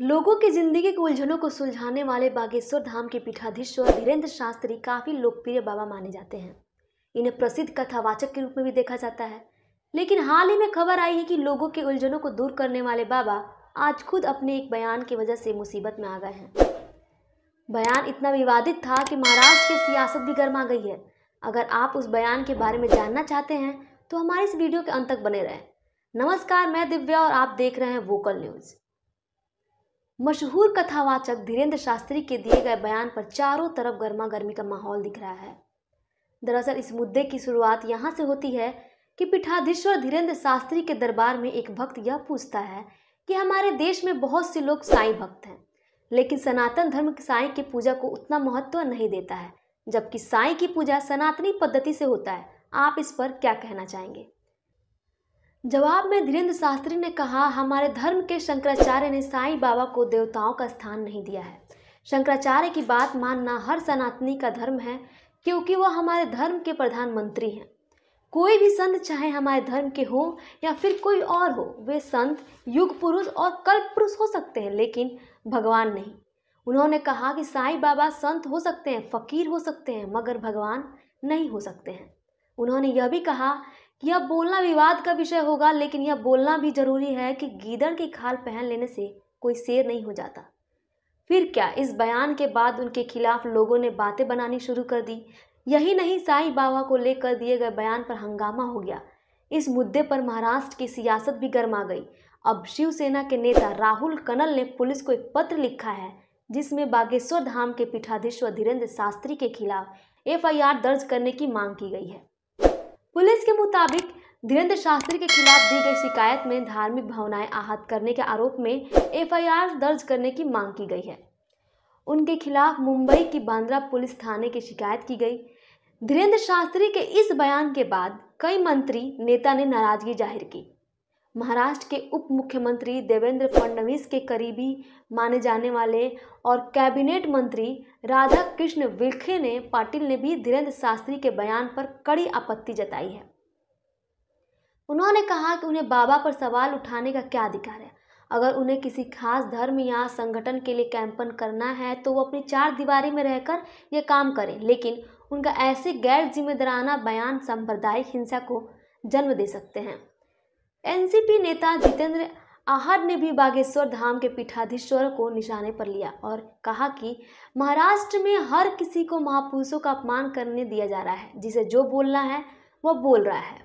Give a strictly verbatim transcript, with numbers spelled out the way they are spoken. लोगों की जिंदगी की उलझनों को सुलझाने वाले बागेश्वर धाम के पीठाधीश्वर धीरेंद्र शास्त्री काफ़ी लोकप्रिय बाबा माने जाते हैं। इन्हें प्रसिद्ध कथावाचक के रूप में भी देखा जाता है। लेकिन हाल ही में खबर आई है कि लोगों के उलझनों को दूर करने वाले बाबा आज खुद अपने एक बयान की वजह से मुसीबत में आ गए हैं। बयान इतना विवादित था कि महाराष्ट्र की सियासत भी गर्मा गई है। अगर आप उस बयान के बारे में जानना चाहते हैं तो हमारे इस वीडियो के अंत तक बने रहें। नमस्कार, मैं दिव्या और आप देख रहे हैं वोकल न्यूज़। मशहूर कथावाचक धीरेंद्र शास्त्री के दिए गए बयान पर चारों तरफ गर्मा गर्मी का माहौल दिख रहा है। दरअसल इस मुद्दे की शुरुआत यहाँ से होती है कि पीठाधीश्वर धीरेंद्र शास्त्री के दरबार में एक भक्त यह पूछता है कि हमारे देश में बहुत से लोग साईं भक्त हैं, लेकिन सनातन धर्म के साईं की पूजा को उतना महत्व नहीं देता है, जबकि साईं की पूजा सनातनी पद्धति से होता है। आप इस पर क्या कहना चाहेंगे? जवाब में धीरेंद्र शास्त्री ने कहा, हमारे धर्म के शंकराचार्य ने साईं बाबा को देवताओं का स्थान नहीं दिया है। शंकराचार्य की बात मानना हर सनातनी का धर्म है, क्योंकि वह हमारे धर्म के प्रधानमंत्री हैं। कोई भी संत, चाहे हमारे धर्म के हों या फिर कोई और हो, वे संत, युग पुरुष और कल्प पुरुष हो सकते हैं, लेकिन भगवान नहीं। उन्होंने कहा कि साईं बाबा संत हो सकते हैं, फकीर हो सकते हैं, मगर भगवान नहीं हो सकते हैं। उन्होंने यह भी कहा, यह बोलना विवाद का विषय होगा, लेकिन यह बोलना भी जरूरी है कि गीदड़ की खाल पहन लेने से कोई शेर नहीं हो जाता। फिर क्या, इस बयान के बाद उनके खिलाफ लोगों ने बातें बनानी शुरू कर दी। यही नहीं, साईं बाबा को लेकर दिए गए बयान पर हंगामा हो गया। इस मुद्दे पर महाराष्ट्र की सियासत भी गर्मा गई। अब शिवसेना के नेता राहुल कनल ने पुलिस को एक पत्र लिखा है, जिसमें बागेश्वर धाम के पीठाधीश्वर धीरेंद्र शास्त्री के खिलाफ एफ आई आर दर्ज करने की मांग की गई है। पुलिस के मुताबिक धीरेंद्र शास्त्री के खिलाफ दी गई शिकायत में धार्मिक भावनाएं आहत करने के आरोप में एफ आई आर दर्ज करने की मांग की गई है। उनके खिलाफ मुंबई की बांद्रा पुलिस थाने की शिकायत की गई। धीरेंद्र शास्त्री के इस बयान के बाद कई मंत्री नेता ने नाराजगी जाहिर की। महाराष्ट्र के उप मुख्यमंत्री देवेंद्र फडणवीस के करीबी माने जाने वाले और कैबिनेट मंत्री राधा कृष्ण विखे ने पाटिल ने भी धीरेंद्र शास्त्री के बयान पर कड़ी आपत्ति जताई है। उन्होंने कहा कि उन्हें बाबा पर सवाल उठाने का क्या अधिकार है। अगर उन्हें किसी खास धर्म या संगठन के लिए कैंपेन करना है तो वो अपनी चार दीवारी में रहकर यह काम करें, लेकिन उनका ऐसे गैर जिम्मेदाराना बयान सांप्रदायिक हिंसा को जन्म दे सकते हैं। एन सी पी नेता जितेंद्र आहार ने भी बागेश्वर धाम के पीठाधीश्वर को निशाने पर लिया और कहा कि महाराष्ट्र में हर किसी को महापुरुषों का अपमान करने दिया जा रहा है, जिसे जो बोलना है वह बोल रहा है।